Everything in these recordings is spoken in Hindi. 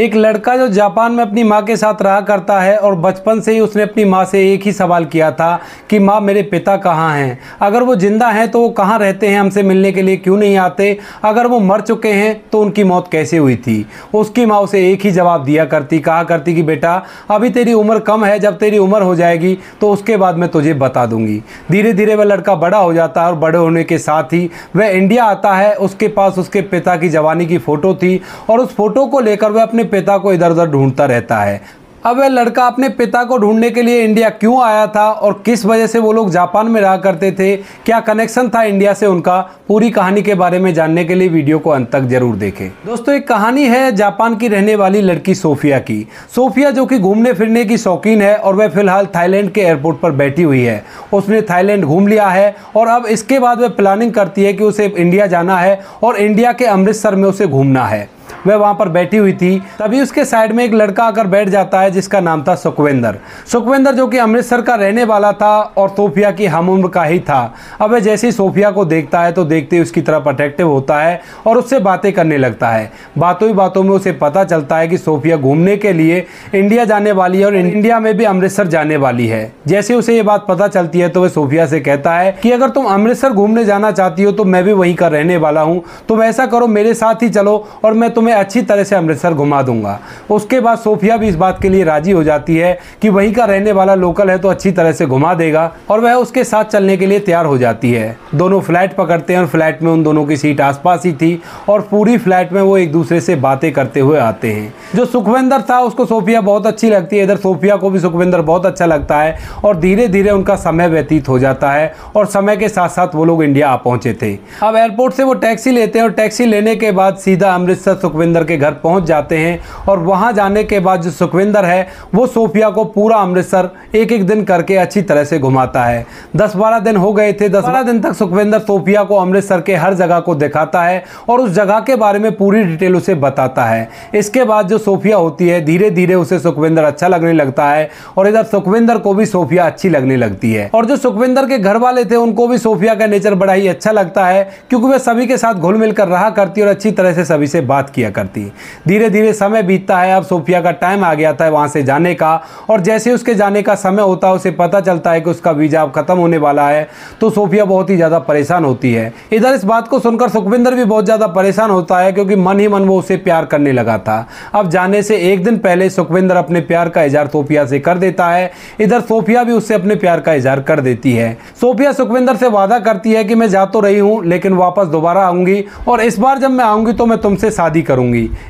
एक लड़का जो जापान में अपनी माँ के साथ रहा करता है और बचपन से ही उसने अपनी माँ से एक ही सवाल किया था कि माँ मेरे पिता कहाँ हैं, अगर वो ज़िंदा हैं तो वो कहाँ रहते हैं, हमसे मिलने के लिए क्यों नहीं आते, अगर वो मर चुके हैं तो उनकी मौत कैसे हुई थी। उसकी माँ उसे एक ही जवाब दिया करती, कहा करती कि बेटा अभी तेरी उम्र कम है, जब तेरी उम्र हो जाएगी तो उसके बाद मैं तुझे बता दूंगी। धीरे धीरे वह लड़का बड़ा हो जाता है और बड़े होने के साथ ही वह इंडिया आता है। उसके पास उसके पिता की जवानी की फ़ोटो थी और उस फोटो को लेकर वह अपने पिता को इधर उधर ढूंढता रहता है। अब वह लड़का अपने पिता को ढूंढने के लिए इंडिया क्यों आया था और किस वजह से वो लोग जापान में रहा करते थे, क्या कनेक्शन था इंडिया से उनका, पूरी कहानी के बारे में जानने के लिए वीडियो को अंत तक जरूर देखें। दोस्तों एक कहानी है जापान की रहने वाली लड़की सोफिया की। सोफिया जो कि घूमने फिरने की शौकीन है और वह फिलहाल थाईलैंड के एयरपोर्ट पर बैठी हुई है। उसने थाईलैंड घूम लिया है और अब इसके बाद वह प्लानिंग करती है कि उसे इंडिया जाना है और इंडिया के अमृतसर में उसे घूमना है। वह वहाँ पर बैठी हुई थी तभी उसके साइड में एक लड़का आकर बैठ जाता है जिसका नाम था सुखवेंद्र जो कि अमृतसर का रहने वाला था और सोफिया की हम उम्र का ही था। अब वह जैसे ही सोफिया को देखता है तो देखते ही उसकी तरफ अट्रैक्टिव होता है और उससे बातें करने लगता है। बातों ही बातों में उसे पता चलता है कि सोफिया घूमने के लिए इंडिया जाने वाली है और इंडिया में भी अमृतसर जाने वाली है। जैसे उसे ये बात पता चलती है तो वह सोफिया से कहता है कि अगर तुम अमृतसर घूमने जाना चाहती हो तो मैं भी वहीं का रहने वाला हूँ, तुम ऐसा करो मेरे साथ ही चलो और मैं तुम्हें अच्छी तरह से अमृतसर घुमा दूंगा। उसके बाद सोफिया भी इस बात के लिए राजी हो जाती है कि वहीं का रहने वाला लोकल है तो अच्छी तरह से घुमा देगा और वह उसके साथ चलने के लिए तैयार हो जाती है। दोनों फ्लाइट पकड़ते हैं और फ्लाइट में उन दोनों की सीट आसपास ही थी और पूरी फ्लाइट में वो एक दूसरे से बातें करते हुए आते हैं। जो सुखवेंद्र था उसको सोफिया बहुत अच्छी लगती है, इधर सोफिया को भी सुखवेंद्र बहुत अच्छा लगता है और धीरे धीरे उनका समय व्यतीत हो जाता है और समय के साथ साथ वो लोग इंडिया आ पहुंचे थे। अब एयरपोर्ट से वो टैक्सी लेते हैं और टैक्सी लेने के बाद सीधा अमृतसर सुखवेंद्र के घर पहुंच जाते हैं और वहां जाने के बाद जो सुखवेंद्र है वो सोफिया को पूरा अमृतसर एक एक दिन करके अच्छी तरह से घुमाता है। 10-12 दिन हो गए थे। 10-12 दिन तक सुखवेंद्र सोफिया को अमृतसर के हर जगह को दिखाता है और उस जगह के बारे में पूरी डिटेल उसे बताता है। इसके बाद जो सोफिया होती है धीरे धीरे उसे सुखवेंद्र अच्छा लगने लगता है और इधर सुखवेंद्र को भी सोफिया अच्छी लगने लगती है और जो सुखवेंद्र के घर वाले थे उनको भी सोफिया का नेचर बड़ा ही अच्छा लगता है क्योंकि वह सभी के साथ घुल मिलकर रहा करती और अच्छी तरह से सभी से बात किया करती। धीरे धीरे समय बीतता है। अब सोफिया का टाइम आ गया था वहां से जाने का और जैसे उसके जाने का समय होता है उसे पता चलता है कि उसका वीजा अब खत्म होने वाला है तो सोफिया बहुत ही ज़्यादा परेशान होती है। इधर इस बात को सुनकर सुखविंदर भी बहुत ज़्यादा परेशान होता है क्योंकि मन ही मन वो उसे प्यार करने लगा था। अब जाने से एक दिन पहले सुखविंदर अपने प्यार का इजहार सोफिया से कर देता है, इधर सोफिया भी उससे अपने प्यार का इजहार कर देती है। सोफिया सुखविंदर से वादा करती है कि मैं जा तो रही हूँ लेकिन वापस दोबारा आऊँगी और इस बार जब मैं आऊँगी तो मैं तुमसे शादी करूंगी।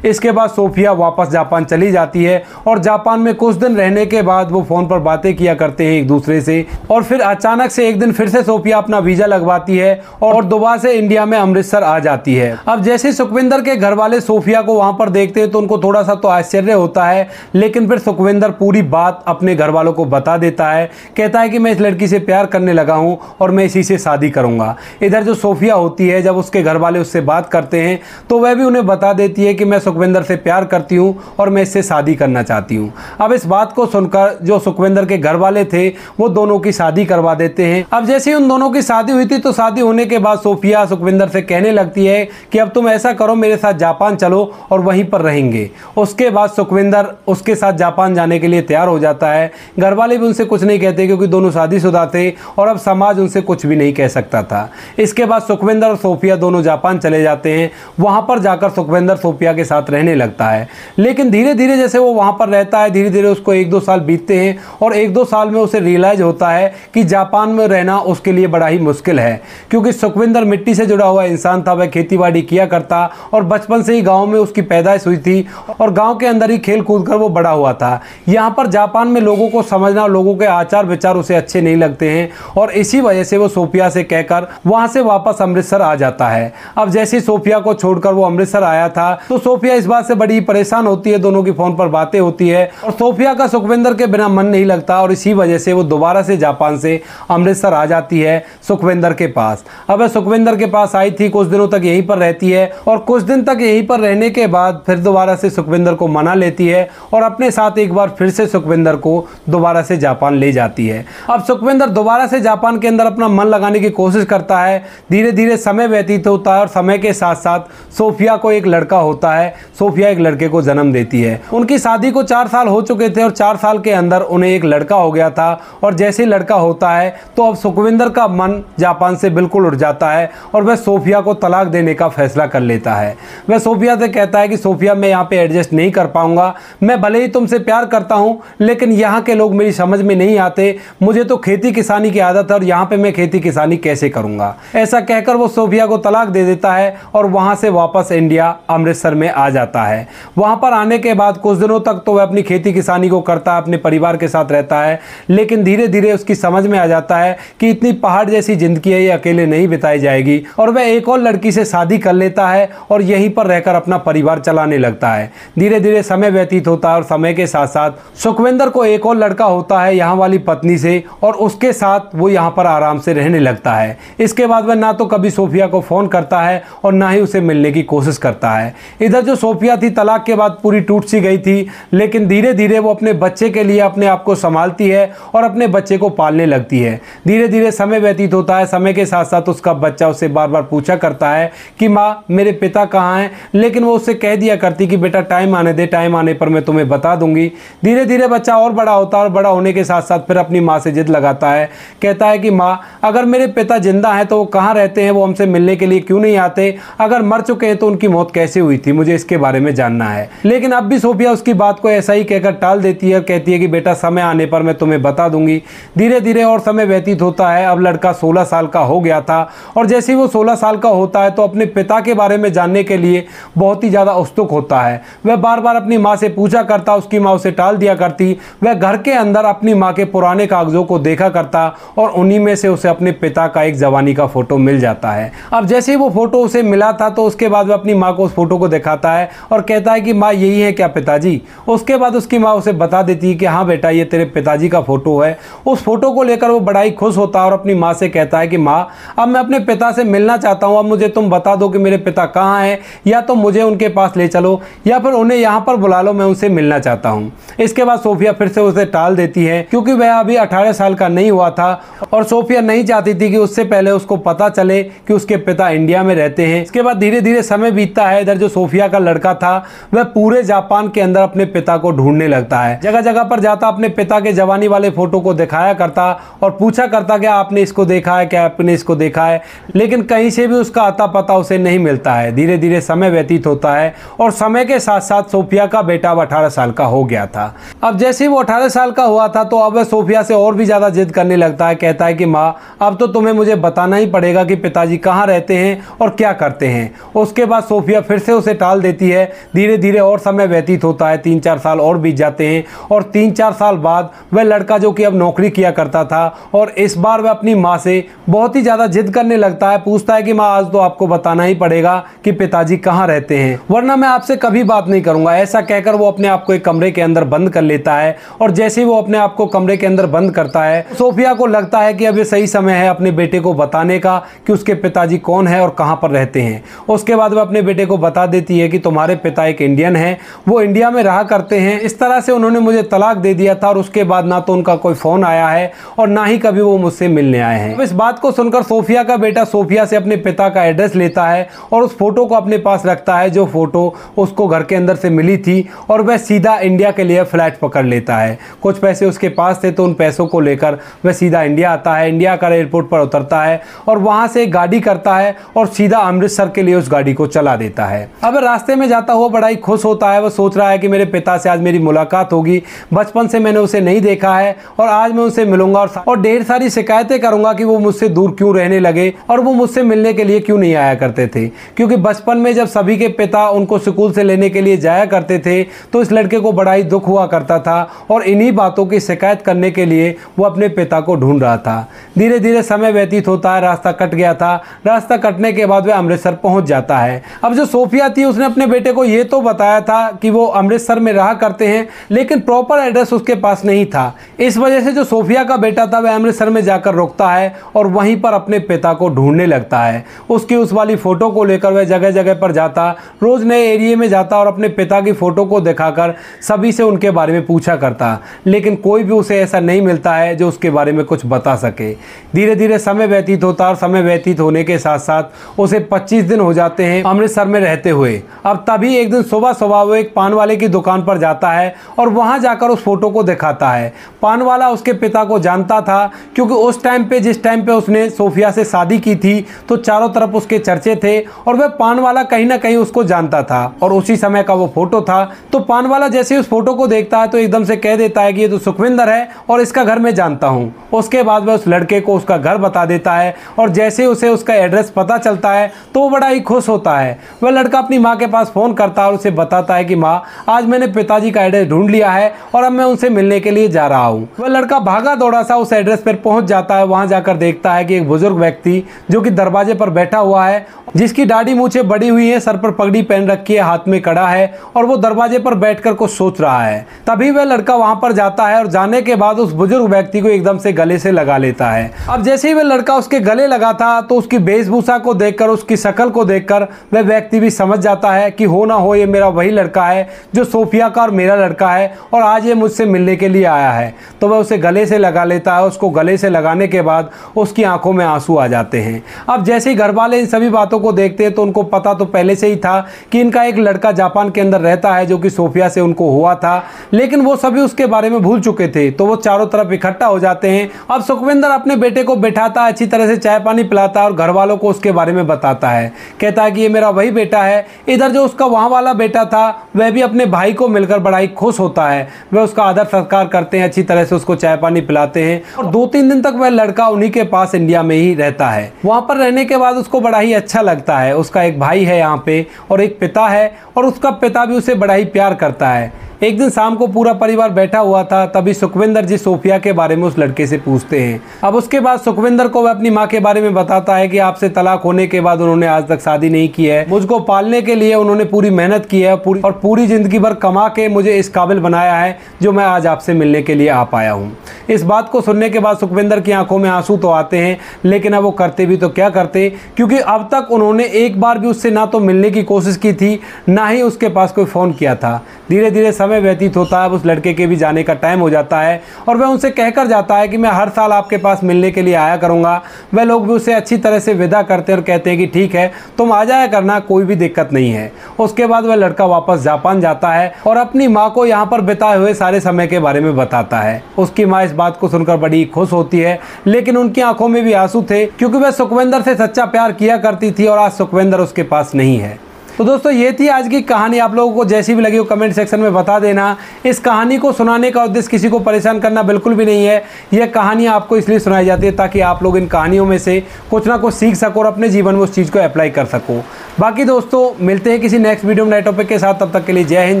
इसके बाद सोफिया वापस जापान चली जाती है और जापान में कुछ दिन रहने के बाद वो फोन पर बातें किया करते हैं एक दूसरे से और फिर अचानक से एक दिन फिर से सोफिया अपना वीजा लगवाती है और दोबारा से इंडिया में अमृतसर आ जाती है। अब जैसे सुखवेंद्र के घर वाले सोफिया को वहां पर देखते हैं तो उनको थोड़ा सा तो आश्चर्य होता है लेकिन फिर सुखवेंद्र पूरी बात अपने घर वालों को बता देता है, कहता है कि मैं इस लड़की से प्यार करने लगा हूं और मैं इसी से शादी करूंगा। इधर जो सोफिया होती है जब उसके घर वाले उससे बात करते हैं तो वह भी उन्हें बता देती है कि मैं सुखवेंद्र से प्यार करती हूँ और मैं इससे शादी करना चाहती हूँ। अब इस बात को सुनकर जो सुखवेंद्र के घर वाले थे वो दोनों की शादी करवा देते हैं। अब जैसे ही उन दोनों की शादी हुई थी तो शादी होने के बाद सोफिया सुखवेंद्र से कहने लगती है कि अब तुम ऐसा करो मेरे साथ जापान चलो और वहीं पर रहेंगे। उसके बाद सुखवेंद्र उसके साथ जापान जाने के लिए तैयार हो जाता है। घर वाले भी उनसे कुछ नहीं कहते क्योंकि दोनों शादीशुदा थे और अब समाज उनसे कुछ भी नहीं कह सकता था। इसके बाद सुखवेंद्र और सोफिया दोनों जापान चले जाते हैं। वहाँ पर जाकर सुखवेंद्र सोफिया के साथ रहने लगता है लेकिन धीरे धीरे जैसे वो वहां पर रहता है धीरे धीरे उसको 1-2 साल बीतते हैं और 1-2 साल में उसे रियलाइज होता है कि जापान में रहना उसके लिए बड़ा ही मुश्किल है क्योंकि सुखवेंद्र मिट्टी से जुड़ा हुआ इंसान था। वह खेतीबाड़ी किया करता और बचपन से ही गांव में उसकी पैदाइश हुई थी और गांव के अंदर ही खेल कूद कर वो बड़ा हुआ था। यहाँ पर जापान में लोगों को समझना, लोगों के आचार विचार उसे अच्छे नहीं लगते हैं और इसी वजह से वो सोफिया से कहकर वहां से वापस अमृतसर आ जाता है। अब जैसे सोफिया को छोड़कर वो अमृतसर आया तो सोफिया इस बात से बड़ी परेशान होती है। दोनों की फोन पर बातें होती है और सोफिया का सुखवेंद्र के बिना मन नहीं लगता और इसी वजह से वो दोबारा से जापान से अमृतसर आ जाती है सुखवेंद्र के पास। अब सुखवेंद्र के पास आई थी, कुछ दिनों तक यहीं पर रहती है और कुछ दिन तक यहीं पर रहने के बाद फिर दोबारा से सुखवेंद्र को मना लेती है और अपने साथ एक बार फिर से सुखवेंद्र को दोबारा से जापान ले जाती है। अब सुखवेंद्र दोबारा से जापान के अंदर अपना मन लगाने की कोशिश करता है। धीरे धीरे समय व्यतीत होता है और समय के साथ साथ सोफिया को एक लड़का लड़का होता है, सोफिया एक लड़के को जन्म देती है। उनकी शादी को 4 साल हो चुके थे और 4 साल के अंदर उन्हें एक लड़का हो गया था। और जैसे लड़का होता है तो अब सुखविंदर का मन जापान से बिल्कुल उड़ जाता है और वह सोफिया को तलाक देने का फैसला कर लेता है। वह सोफिया से कहता है कि सोफिया, मैं यहाँ पे एडजस्ट नहीं कर पाऊंगा, मैं भले ही तुमसे प्यार करता हूँ लेकिन यहाँ के लोग मेरी समझ में नहीं आते, मुझे तो खेती किसानी की आदत है और यहाँ पे मैं खेती किसानी कैसे करूँगा। ऐसा कहकर वो सोफिया को तलाक दे देता है और वहाँ से वापस इंडिया अमृतसर में आ जाता है। वहाँ पर आने के बाद कुछ दिनों तक तो वह अपनी खेती किसानी को करता है, अपने परिवार के साथ रहता है, लेकिन धीरे धीरे उसकी समझ में आ जाता है कि इतनी पहाड़ जैसी जिंदगी है, ये अकेले नहीं बिताई जाएगी और वह एक और लड़की से शादी कर लेता है और यहीं पर रहकर अपना परिवार चलाने लगता है। धीरे धीरे समय व्यतीत होता है और समय के साथ साथ सुखविंदर को एक और लड़का होता है यहाँ वाली पत्नी से और उसके साथ वो यहाँ पर आराम से रहने लगता है। इसके बाद वह ना तो कभी सोफिया को फ़ोन करता है और ना ही उसे मिलने की कोशिश करता है। इधर जो सोफिया थी तलाक के बाद पूरी टूट सी गई थी, लेकिन धीरे धीरे वो अपने बच्चे के लिए अपने आप को संभालती है और अपने बच्चे को पालने लगती है। धीरे धीरे समय व्यतीत होता है, समय के साथ साथ उसका बच्चा उससे बार बार पूछा करता है कि माँ मेरे पिता कहाँ हैं, लेकिन वो उससे कह दिया करती कि बेटा टाइम आने दे, टाइम आने पर मैं तुम्हें बता दूंगी। धीरे धीरे बच्चा और बड़ा होता है और बड़ा होने के साथ साथ फिर अपनी माँ से जिद लगाता है, कहता है कि माँ अगर मेरे पिता जिंदा हैं तो वो कहाँ रहते हैं, वो हमसे मिलने के लिए क्यों नहीं आते, अगर मर चुके हैं तो उनकी मौत कैसे हुई थी, मुझे इसके बारे में जानना है। लेकिन अब भी सोफिया उसकी बात को ऐसा ही कहकर टाल देती है और कहती है कि बेटा समय आने पर मैं तुम्हें बता दूंगी। धीरे धीरे और समय व्यतीत होता है, अब लड़का 16 साल का हो गया था और जैसे ही वो 16 साल का होता है तो अपने पिता के बारे में जानने के लिए बहुत ही ज़्यादा उत्सुक होता है। वह बार बार अपनी माँ से पूछा करता, उसकी माँ उसे टाल दिया करती। वह घर के अंदर अपनी माँ के पुराने कागजों को देखा करता और उन्हीं में से उसे अपने पिता का एक जवानी का फोटो मिल जाता है। अब जैसे ही वो फोटो उसे मिला था तो उसके बाद वह अपनी माँ को उस फोटो को दिखाता है और कहता है कि माँ यही है क्या पिताजी। उसके बाद उसकी माँ उसे बता देती है कि हाँ बेटा ये तेरे पिताजी का फोटो है। उस फोटो को लेकर वो बड़ा ही खुश होता है और अपनी माँ से कहता है कि माँ अब मैं अपने पिता से मिलना चाहता हूँ, अब मुझे तुम बता दो कि मेरे पिता कहाँ हैं, या तो मुझे उनके पास ले चलो या फिर उन्हें यहाँ पर बुला लो, मैं उनसे मिलना चाहता हूँ। इसके बाद सोफिया फिर से उसे टाल देती है क्योंकि वह अभी 18 साल का नहीं हुआ था और सोफिया नहीं चाहती थी कि उससे पहले उसको पता चले कि उसके पिता इंडिया में रहते हैं। इसके बाद धीरे धीरे समय बीतता है। इधर जो सोफिया का लड़का था वह पूरे जापान के अंदर अपने पिता को ढूंढने लगता है, जगह जगह पर जाता, अपने पिता के जवानी वाले फोटो को दिखाया करता और पूछा करता कि आपने इसको देखा है, क्या आपने इसको देखा है, लेकिन कहीं से भी उसका आता पता उसे नहीं मिलता है। धीरे धीरे समय व्यतीत होता है और समय के साथ साथ सोफिया का बेटा अब 18 साल का हो गया था। अब जैसे ही वो 18 साल का हुआ था तो अब वह सोफिया से और भी ज़्यादा जिद करने लगता है, कहता है कि माँ अब तो तुम्हें मुझे बताना ही पड़ेगा कि पिताजी कहाँ रहते हैं और क्या करते हैं। उसके बाद सोफिया फिर से उसे टाल देती है। धीरे धीरे और समय व्यतीत होता है, 3-4 साल और बीत जाते हैं और 3-4 साल बाद वह लड़का जो कि अब नौकरी किया करता था और इस बार वह अपनी माँ से बहुत ही ज़्यादा जिद करने लगता है, पूछता है कि माँ आज तो आपको बताना ही पड़ेगा कि पिताजी कहाँ रहते हैं वरना मैं आपसे कभी बात नहीं करूँगा। ऐसा कहकर वो अपने आप को एक कमरे के अंदर बंद कर लेता है और जैसे ही वो अपने आप को कमरे के अंदर बंद करता है सोफिया को लगता है कि अब ये सही समय है अपने बेटे को बताने का कि उसके पिताजी कौन है और कहाँ पर रहते हैं। उसके बाद वह अपने बेटे को बता देती है कि तुम्हारे पिता एक इंडियन है, वो इंडिया में रहा करते हैं, इस तरह से उन्होंने मुझे तलाक दे दिया था और उसके बाद ना तो उनका कोई फ़ोन आया है और ना ही कभी वो मुझसे मिलने आए हैं। इस बात को सुनकर सोफिया का बेटा सोफिया से अपने पिता का एड्रेस लेता है और उस फोटो को अपने पास रखता है जो फोटो उसको घर के अंदर से मिली थी और वह सीधा इंडिया के लिए फ्लाइट पकड़ लेता है। कुछ पैसे उसके पास थे तो उन पैसों को लेकर वह सीधा इंडिया आता है, इंडिया का एयरपोर्ट पर उतरता है और वहाँ से एक गाड़ी करता है और सीधा अमृतसर के लिए उस गाड़ी को चला देता है। अब रास्ते में जाता हुआ बड़ा ही खुश होता है, वह सोच रहा है कि मेरे पिता से आज मेरी मुलाकात होगी, बचपन से मैंने उसे नहीं देखा है और आज मैं उनसे मिलूंगा और ढेर सारी शिकायतें करूंगा कि वो मुझसे दूर क्यों रहने लगे और वो मुझसे मिलने के लिए क्यों नहीं आया करते थे, क्योंकि बचपन में जब सभी के पिता उनको स्कूल से लेने के लिए जाया करते थे तो इस लड़के को बड़ा ही दुख हुआ करता था और इन्हीं बातों की शिकायत करने के लिए वो अपने पिता को ढूंढ रहा था। धीरे धीरे समय व्यतीत होता है, रास्ता कट गया था। रास्ता कटने के बाद वह अमृतसर पहुंच जाता है। अब जो सोफिया थी उसने अपने बेटे को ये तो बताया था कि वो अमृतसर में रहा करते हैं, लेकिन प्रॉपर एड्रेस उसके पास नहीं था। इस वजह से जो सोफिया का बेटा था वह अमृतसर में जाकर रुकता है और वहीं पर अपने पिता को ढूंढने लगता है। उसकी उस वाली फोटो को लेकर वह जगह जगह पर जाता, रोज नए एरिया में जाता और अपने पिता की फोटो को दिखाकर सभी से उनके बारे में पूछा करता, लेकिन कोई भी उसे ऐसा नहीं मिलता है जो उसके बारे में कुछ बता सके। धीरे धीरे समय व्यतीत होता और समय व्यतीत होने के साथ साथ उसे 25 दिन हो जाते हैं अमृतसर में रहते रहते हुए। अब तभी एक दिन सुबह सुबह वो एक पान वाले की दुकान पर जाता है और वहाँ जाकर उस फोटो को दिखाता है। पान वाला उसके पिता को जानता था क्योंकि उस टाइम पे जिस टाइम पे उसने सोफिया से शादी की थी तो चारों तरफ उसके चर्चे थे और वह पान वाला कहीं ना कहीं उसको जानता था और उसी समय का वो फोटो था। तो पान वाला जैसे उस फोटो को देखता है तो एकदम से कह देता है कि ये तो सुखविंदर है और इसका घर मैं जानता हूँ। उसके बाद वह उस लड़के को उसका घर बता देता है और जैसे उसे उसका एड्रेस पता चलता है तो वो बड़ा ही खुश होता है। वह लड़का अपनी माँ के पास फ़ोन करता है और उसे बताता है कि माँ, आज मैंने पिताजी का एड्रेस ढूंढ लिया है और अब मैं उनसे मिलने के लिए जा रहा हूँ। वह लड़का भागा दौड़ा सा उस एड्रेस पर पहुँच जाता है। वहाँ जाकर देखता है कि एक बुजुर्ग व्यक्ति जो कि दरवाजे पर बैठा हुआ है, जिसकी दाढ़ी मूछें बड़ी हुई है, सर पर पगड़ी पहन रखी है, हाथ में कड़ा है और वो दरवाजे पर बैठकर कुछ सोच रहा है। तभी वह लड़का वहाँ पर जाता है और जाने के बाद उस बुजुर्ग व्यक्ति को एकदम से गले से लगा लेता है। अब जैसे ही वह लड़का उसके गले लगा था तो उसकी वेशभूषा को देखकर, उसकी शकल को देखकर वह व्यक्ति भी समझ जाता है कि हो ना हो ये मेरा वही लड़का है जो सोफिया का और मेरा लड़का है और आज ये मुझसे मिलने के लिए आया है। तो वह उसे गले से लगा लेता है। उसको गले से लगाने के बाद उसकी आंखों में आंसू आ जाते हैं। अब जैसे ही घर वाले इन सभी बातों को देखते हैं तो उनको पता तो पहले से ही था कि इनका एक लड़का जापान के अंदर रहता है जो कि सोफिया से उनको हुआ था, लेकिन वो सभी उसके बारे में भूल चुके थे। तो वो चारों तरफ इकट्ठा हो जाते हैं। अब सुखविंदर अपने बेटे को बैठाता है, अच्छी तरह से चाय पानी पिलाता है और घर वालों को उसके बारे में बताता है। कहता है कि ये मेरा वही बेटा है। इधर जो उसका वहाँ वाला बेटा था वह भी अपने भाई को मिलकर बड़ा ही खुश होता है। वह उसका आदर सत्कार करते हैं, अच्छी तरह से उसको चाय पानी पिलाते हैं और 2-3 दिन तक वह लड़का उन्हीं के पास इंडिया में ही रहता है। वहाँ पर रहने के बाद उसको बड़ा ही अच्छा लगता है। उसका एक भाई है यहाँ पे और एक पिता है और उसका पिता भी उसे बड़ा ही प्यार करता है। एक दिन शाम को पूरा परिवार बैठा हुआ था, तभी सुखविंदर जी सोफिया के बारे में उस लड़के से पूछते हैं। अब उसके बाद सुखविंदर को वह अपनी माँ के बारे में बताता है कि आपसे तलाक होने के बाद उन्होंने आज तक शादी नहीं की है। मुझको पालने के लिए उन्होंने पूरी मेहनत की है और पूरी ज़िंदगी भर कमा के मुझे इस काबिल बनाया है जो मैं आज आपसे मिलने के लिए आ पाया हूँ। इस बात को सुनने के बाद सुखविंदर की आंखों में आंसू तो आते हैं, लेकिन अब वो करते भी तो क्या करते, क्योंकि अब तक उन्होंने एक बार भी उससे ना तो मिलने की कोशिश की थी, ना ही उसके पास कोई फ़ोन किया था। धीरे धीरे समय व्यतीत होता है। उस लड़के के भी जाने का टाइम हो जाता है और वह उनसे कहकर जाता है कि मैं हर साल आपके पास मिलने के लिए आया करूँगा। वह लोग भी उसे अच्छी तरह से विदा करते हैं और कहते हैं कि ठीक है, तुम आ जाया करना, कोई भी दिक्कत नहीं है। उसके बाद वह लड़का वापस जापान जाता है और अपनी माँ को यहाँ पर बिताए हुए सारे समय के बारे में बताता है। उसकी माँ इस बात को सुनकर बड़ी खुश होती है, लेकिन उनकी आंखों में भी आंसू थे क्योंकि वह सुखविंदर से सच्चा प्यार किया करती थी और आज सुखविंदर उसके पास नहीं है। तो दोस्तों, ये थी आज की कहानी। आप लोगों को जैसी भी लगी हो कमेंट सेक्शन में बता देना। इस कहानी को सुनाने का उद्देश्य किसी को परेशान करना बिल्कुल भी नहीं है। यह कहानी आपको इसलिए सुनाई जाती है ताकि आप लोग इन कहानियों में से कुछ ना कुछ सीख सको और अपने जीवन में उस चीज़ को अप्लाई कर सको। बाकी दोस्तों, मिलते हैं किसी नेक्स्ट वीडियो में नए टॉपिक के साथ। तब तक के लिए जय हिंद,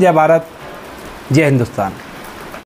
जय भारत, जय हिंदुस्तान।